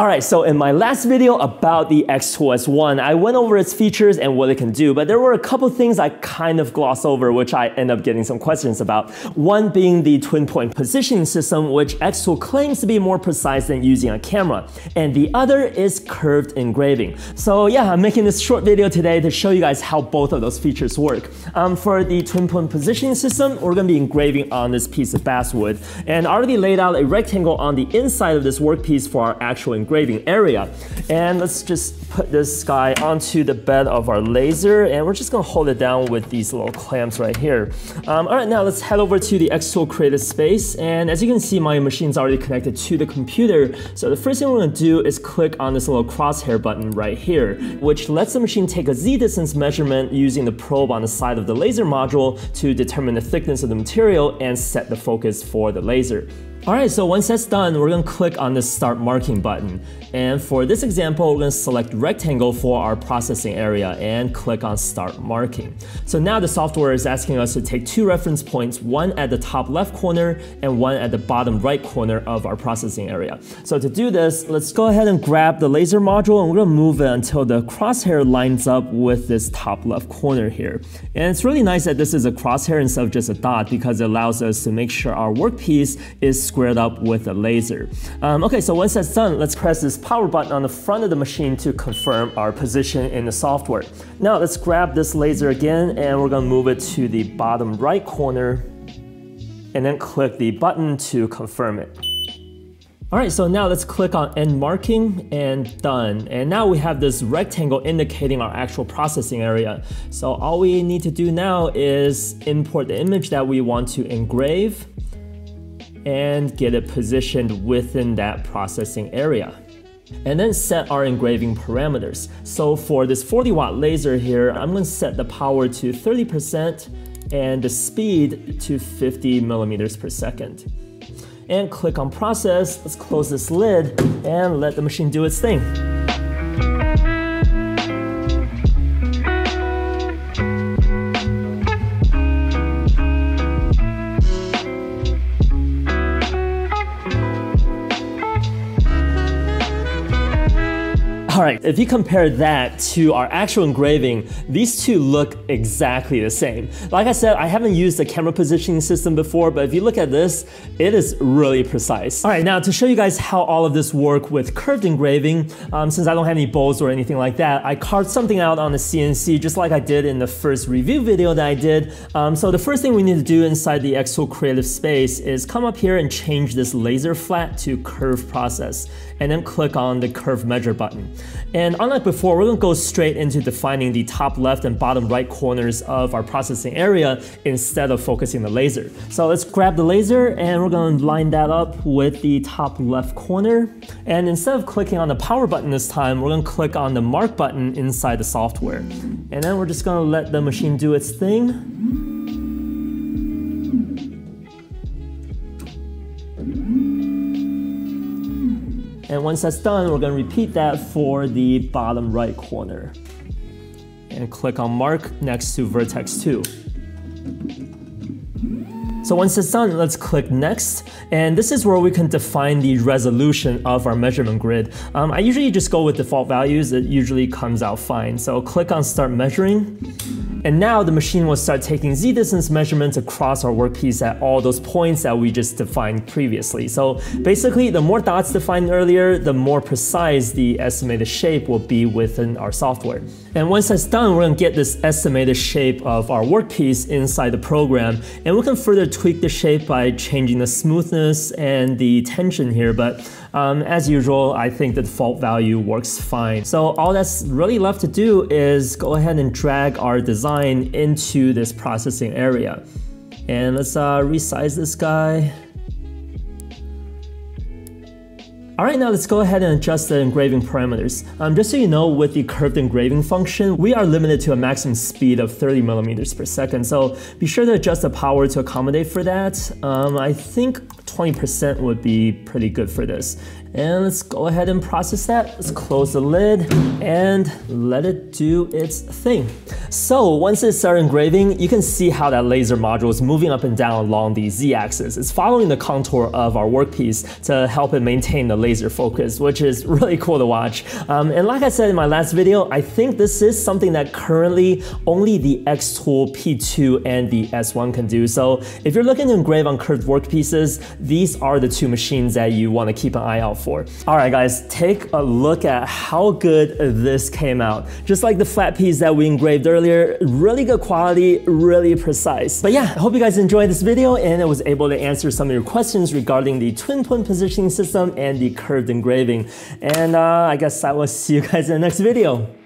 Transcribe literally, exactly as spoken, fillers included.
Alright, so in my last video about the xTool S one, I went over its features and what it can do, but there were a couple things I kind of glossed over, which I end up getting some questions about. One being the Twin Point Positioning System, which xTool claims to be more precise than using a camera. And the other is Curved Engraving. So yeah, I'm making this short video today to show you guys how both of those features work. Um, for the Twin Point Positioning System, we're going to be engraving on this piece of basswood, and I already laid out a rectangle on the inside of this workpiece for our actual engraving. Engraving area. And let's just put this guy onto the bed of our laser, and we're just gonna hold it down with these little clamps right here. Um, all right, now let's head over to the xTool Creative Space, and as you can see, my machine's already connected to the computer. So the first thing we're gonna do is click on this little crosshair button right here, which lets the machine take a z-distance measurement using the probe on the side of the laser module to determine the thickness of the material and set the focus for the laser. Alright, so once that's done, we're going to click on the Start Marking button. And for this example, we're going to select Rectangle for our processing area and click on Start Marking. So now the software is asking us to take two reference points, one at the top left corner and one at the bottom right corner of our processing area. So to do this, let's go ahead and grab the laser module, and we're going to move it until the crosshair lines up with this top left corner here. And it's really nice that this is a crosshair instead of just a dot, because it allows us to make sure our workpiece is squared up with a laser. Um, okay, so once that's done, let's press this power button on the front of the machine to confirm our position in the software. Now let's grab this laser again, and we're going to move it to the bottom right corner and then click the button to confirm it. Alright, so now let's click on End Marking and Done. And now we have this rectangle indicating our actual processing area. So all we need to do now is import the image that we want to engrave and get it positioned within that processing area, and then set our engraving parameters. So for this forty watt laser here, I'm going to set the power to thirty percent and the speed to fifty millimeters per second, and click on Process. Let's close this lid and let the machine do its thing. Alright, if you compare that to our actual engraving, these two look exactly the same. Like I said, I haven't used the camera positioning system before, but if you look at this, it is really precise. Alright, now to show you guys how all of this work with curved engraving, um, since I don't have any bowls or anything like that, I carved something out on the C N C just like I did in the first review video that I did. Um, so the first thing we need to do inside the xTool Creative Space is come up here and change this laser flat to curve process, and then click on the curve measure button. And unlike before, we're going to go straight into defining the top left and bottom right corners of our processing area instead of focusing the laser. So let's grab the laser, and we're going to line that up with the top left corner. And instead of clicking on the power button this time, we're going to click on the mark button inside the software. And then we're just going to let the machine do its thing. And once that's done, we're going to repeat that for the bottom right corner. And click on Mark next to vertex two. So once it's done, let's click Next. And this is where we can define the resolution of our measurement grid. Um, I usually just go with default values. It usually comes out fine. So click on Start Measuring. And now the machine will start taking z-distance measurements across our workpiece at all those points that we just defined previously. So basically, the more dots defined earlier, the more precise the estimated shape will be within our software. And once that's done, we're going to get this estimated shape of our workpiece inside the program. And we can further tweak the shape by changing the smoothness and the tension here. But um, as usual, I think the default value works fine. So all that's really left to do is go ahead and drag our design into this processing area. And let's uh, resize this guy. Alright, now let's go ahead and adjust the engraving parameters. Um, just so you know, with the curved engraving function, we are limited to a maximum speed of thirty millimeters per second, so be sure to adjust the power to accommodate for that. Um, I think twenty percent would be pretty good for this. And let's go ahead and process that. Let's close the lid and let it do its thing. So once it's started engraving, you can see how that laser module is moving up and down along the z-axis. It's following the contour of our workpiece to help it maintain the laser focus, which is really cool to watch. Um, and like I said in my last video, I think this is something that currently only the xTool P two and the S one can do. So if you're looking to engrave on curved workpieces, these are the two machines that you want to keep an eye out for. Alright guys, take a look at how good this came out. Just like the flat piece that we engraved earlier, really good quality, really precise. But yeah, I hope you guys enjoyed this video and I was able to answer some of your questions regarding the Twin Point Positioning System and the curved engraving. And uh, I guess I will see you guys in the next video.